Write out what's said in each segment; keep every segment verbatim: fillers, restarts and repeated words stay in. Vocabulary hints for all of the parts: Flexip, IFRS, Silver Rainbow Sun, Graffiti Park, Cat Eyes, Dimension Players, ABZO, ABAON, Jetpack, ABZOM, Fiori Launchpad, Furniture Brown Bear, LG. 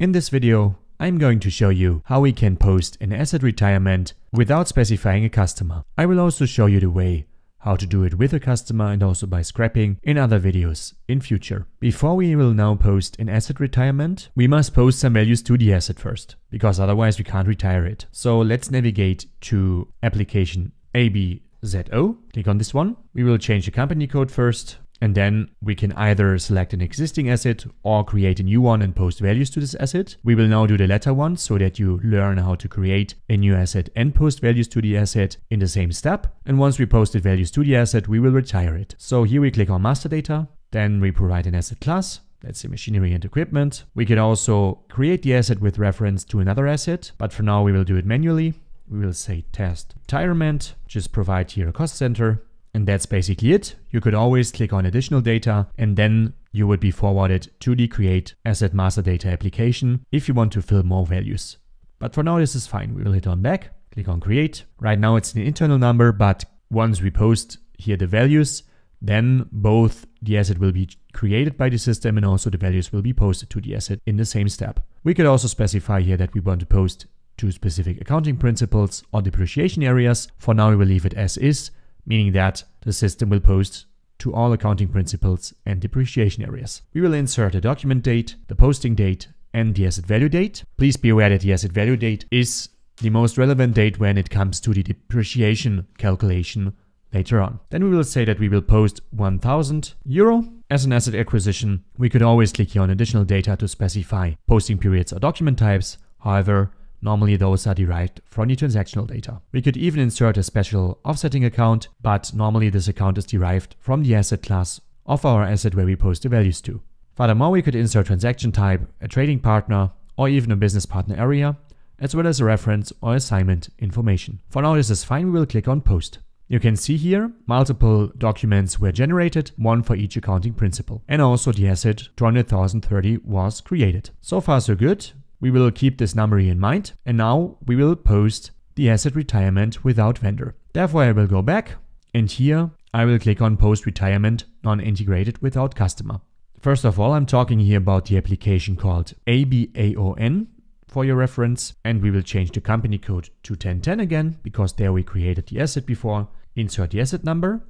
In this video, I'm going to show you how we can post an asset retirement without specifying a customer. I will also show you the way how to do it with a customer and also by scrapping in other videos in future. Before we will now post an asset retirement, we must post some values to the asset first, because otherwise we can't retire it. So let's navigate to application A B Z O, click on this one. We will change the company code first, and then we can either select an existing asset or create a new one and post values to this asset. We will now do the latter one so that you learn how to create a new asset and post values to the asset in the same step. And once we posted values to the asset, we will retire it. So here we click on master data, then we provide an asset class. Let's say machinery and equipment. We can also create the asset with reference to another asset, but for now we will do it manually. We will say test retirement, just provide here a cost center. And that's basically it. You could always click on additional data and then you would be forwarded to the Create Asset Master Data application if you want to fill more values. But for now, this is fine. We will hit on back, click on Create. Right now it's an internal number, but once we post here the values, then both the asset will be created by the system and also the values will be posted to the asset in the same step. We could also specify here that we want to post to specific accounting principles or depreciation areas. For now, we will leave it as is, meaning that the system will post to all accounting principles and depreciation areas. We will insert a document date, the posting date, and the asset value date. Please be aware that the asset value date is the most relevant date when it comes to the depreciation calculation later on. Then we will say that we will post one thousand euro as an asset acquisition. We could always click here on additional data to specify posting periods or document types. However, normally those are derived from the transactional data. We could even insert a special offsetting account, but normally this account is derived from the asset class of our asset where we post the values to. Furthermore, we could insert transaction type, a trading partner, or even a business partner area, as well as a reference or assignment information. For now, this is fine. We will click on post. You can see here multiple documents were generated, one for each accounting principle. And also the asset two hundred thousand thirty was created. So far, so good. We will keep this number in mind, and now we will post the asset retirement without vendor. Therefore, I will go back, and here I will click on post retirement non-integrated without customer. First of all, I'm talking here about the application called A B A O N for your reference, and we will change the company code to ten ten again, because there we created the asset before. Insert the asset number,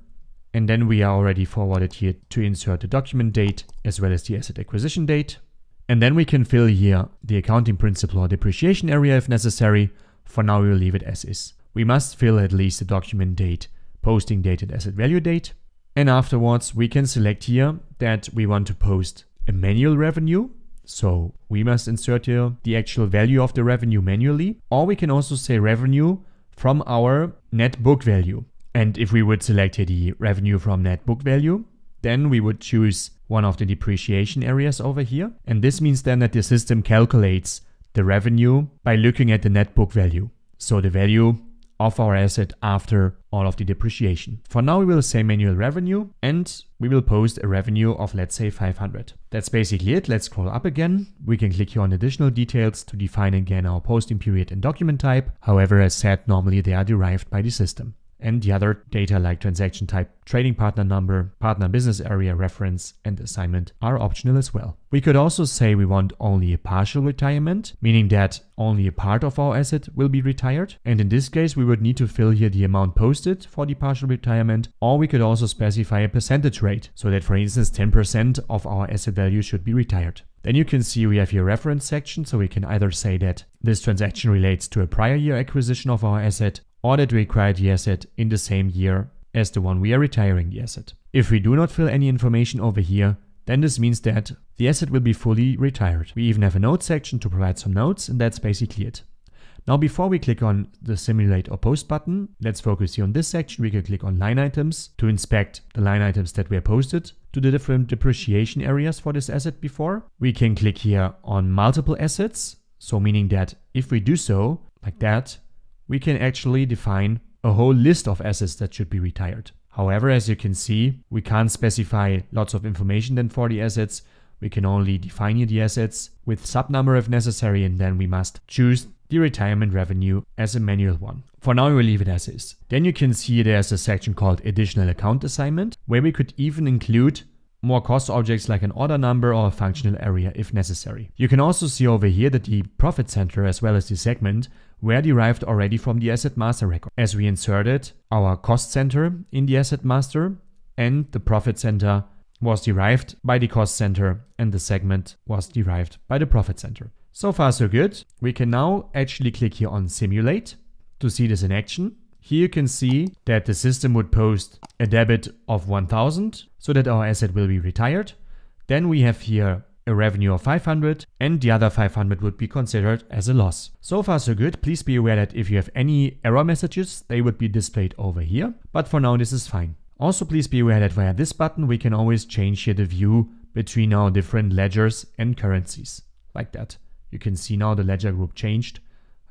and then we are already forwarded here to insert the document date as well as the asset acquisition date. And then we can fill here the accounting principle or depreciation area if necessary. For now, we will leave it as is. We must fill at least the document date, posting date, and asset value date. And afterwards, we can select here that we want to post a manual revenue. So we must insert here the actual value of the revenue manually. Or we can also say revenue from our net book value. And if we would select here the revenue from net book value, then we would choose one of the depreciation areas over here. And this means then that the system calculates the revenue by looking at the net book value. So the value of our asset after all of the depreciation. For now, we will say manual revenue, and we will post a revenue of, let's say, five hundred. That's basically it. Let's scroll up again. We can click here on additional details to define again our posting period and document type. However, as said, normally they are derived by the system. And the other data like transaction type, trading partner number, partner business area reference, and assignment are optional as well. We could also say we want only a partial retirement, meaning that only a part of our asset will be retired. And in this case, we would need to fill here the amount posted for the partial retirement, or we could also specify a percentage rate so that, for instance, ten percent of our asset value should be retired. Then you can see we have here reference section, so we can either say that this transaction relates to a prior year acquisition of our asset, or that we acquired the asset in the same year as the one we are retiring the asset. If we do not fill any information over here, then this means that the asset will be fully retired. We even have a note section to provide some notes, and that's basically it. Now, before we click on the simulate or post button, let's focus here on this section. We can click on line items to inspect the line items that were posted to the different depreciation areas for this asset before. We can click here on multiple assets. So meaning that if we do so like that, we can actually define a whole list of assets that should be retired. However, as you can see, we can't specify lots of information then for the assets. We can only define here the assets with subnumber if necessary, and then we must choose the retirement revenue as a manual one. For now, we will leave it as is. Then you can see there's a section called additional account assignment, where we could even include more cost objects like an order number or a functional area if necessary. You can also see over here that the profit center as well as the segment were derived already from the asset master record, as we inserted our cost center in the asset master and the profit center was derived by the cost center and the segment was derived by the profit center. So far so good. We can now actually click here on simulate to see this in action. Here you can see that the system would post a debit of one thousand so that our asset will be retired. Then we have here a revenue of five hundred and the other five hundred would be considered as a loss. So far so good. Please be aware that if you have any error messages, they would be displayed over here. But for now this is fine. Also please be aware that via this button we can always change here the view between our different ledgers and currencies. Like that. You can see now the ledger group changed.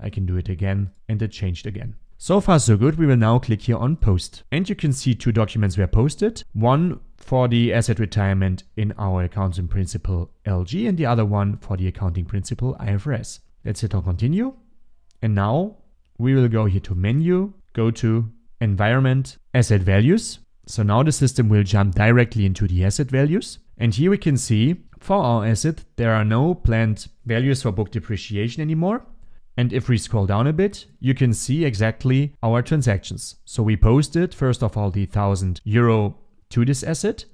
I can do it again and it changed again. So far so good. We will now click here on post and you can see two documents were posted. One for the asset retirement in our accounting principle L G and the other one for the accounting principle I F R S. Let's hit on continue and now we will go here to menu, go to environment, asset values. So now the system will jump directly into the asset values and here we can see for our asset there are no planned values for book depreciation anymore. And if we scroll down a bit, you can see exactly our transactions. So we posted, first of all, the thousand euro to this asset,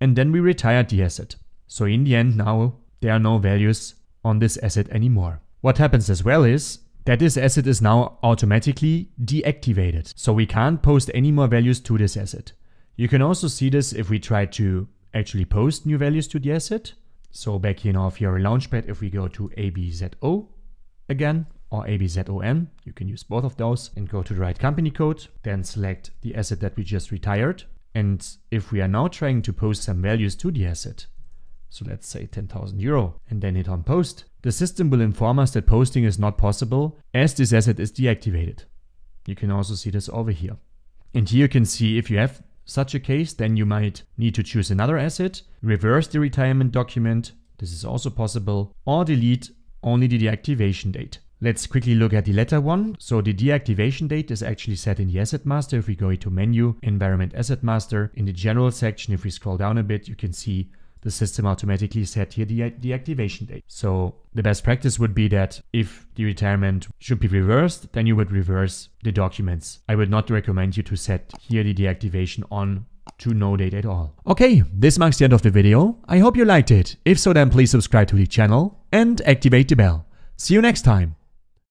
and then we retired the asset. So in the end now, there are no values on this asset anymore. What happens as well is that this asset is now automatically deactivated. So we can't post any more values to this asset. You can also see this if we try to actually post new values to the asset. So back here in our Fiori Launchpad, if we go to A B Z O again, or A B Z O M, you can use both of those and go to the right company code, then select the asset that we just retired. And if we are now trying to post some values to the asset, so let's say ten thousand euro and then hit on post, the system will inform us that posting is not possible as this asset is deactivated. You can also see this over here. And here you can see if you have such a case, then you might need to choose another asset, reverse the retirement document, this is also possible, or delete only the deactivation date. Let's quickly look at the latter one. So the deactivation date is actually set in the asset master. If we go to menu, environment, asset master, in the general section, if we scroll down a bit, you can see the system automatically set here the deactivation date. So the best practice would be that if the retirement should be reversed, then you would reverse the documents. I would not recommend you to set here the deactivation on to no date at all. Okay, this marks the end of the video. I hope you liked it. If so, then please subscribe to the channel and activate the bell. See you next time.